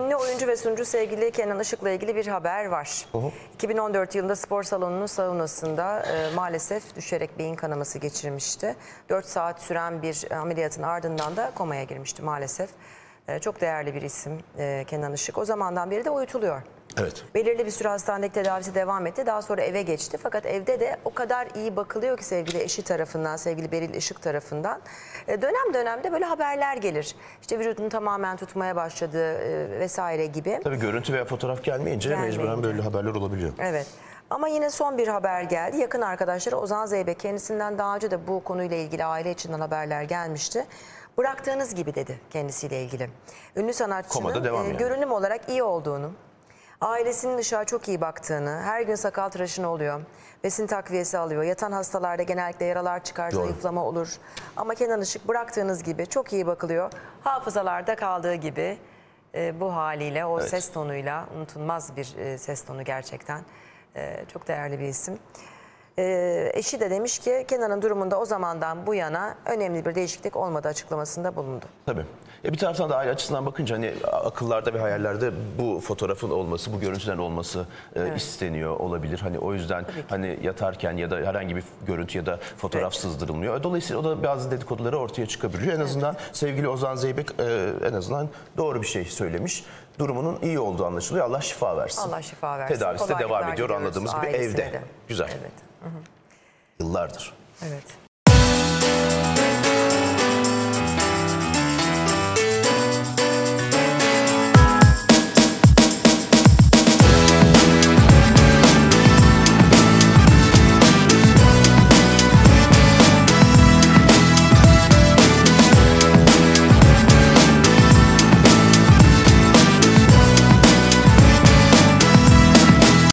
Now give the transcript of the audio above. Ünlü oyuncu ve sunucu sevgili Kenan Işık'la ilgili bir haber var. 2014 yılında spor salonunun saunasında maalesef düşerek beyin kanaması geçirmişti. 4 saat süren bir ameliyatın ardından da komaya girmişti maalesef. Çok değerli bir isim Kenan Işık. O zamandan beri de uyutuluyor. Evet. Belirli bir süre hastanedeki tedavisi devam etti. Daha sonra eve geçti. Fakat evde de o kadar iyi bakılıyor ki sevgili eşi tarafından, sevgili Beril Işık tarafından. Dönem dönemde böyle haberler gelir. İşte vücudunu tamamen tutmaya başladı vesaire gibi. Tabii görüntü veya fotoğraf gelmeyince mecburen böyle haberler olabiliyor. Evet. Ama yine son bir haber geldi. Yakın arkadaşları Ozan Zeybek, kendisinden daha önce de bu konuyla ilgili aile içinden haberler gelmişti. Bıraktığınız gibi dedi kendisiyle ilgili. Ünlü sanatçının görünüm olarak iyi olduğunu, ailesinin ışığa çok iyi baktığını, her gün sakal tıraşını oluyor, besin takviyesi alıyor. Yatan hastalarda genellikle yaralar çıkar, zayıflama olur. Ama Kenan Işık bıraktığınız gibi çok iyi bakılıyor. Hafızalarda kaldığı gibi bu haliyle, o ses tonuyla, unutulmaz bir ses tonu gerçekten. Çok değerli bir isim. Eşi de demiş ki Kenan'ın durumunda o zamandan bu yana önemli bir değişiklik olmadı açıklamasında bulundu. Tabii. Bir taraftan da aile açısından bakınca hani akıllarda ve hayallerde bu fotoğrafın olması, bu görüntüden olması isteniyor olabilir. Hani o yüzden hani yatarken ya da herhangi bir görüntü ya da fotoğraf sızdırılmıyor. Dolayısıyla o da bazı dedikoduları ortaya çıkabiliyor. En azından sevgili Ozan Zeybek en azından doğru bir şey söylemiş. Durumunun iyi olduğu anlaşılıyor. Allah şifa versin. Allah şifa versin. Tedavisi de devam ediyor anladığımız gibi evde. Güzel. Evet. Yıllardır. Evet.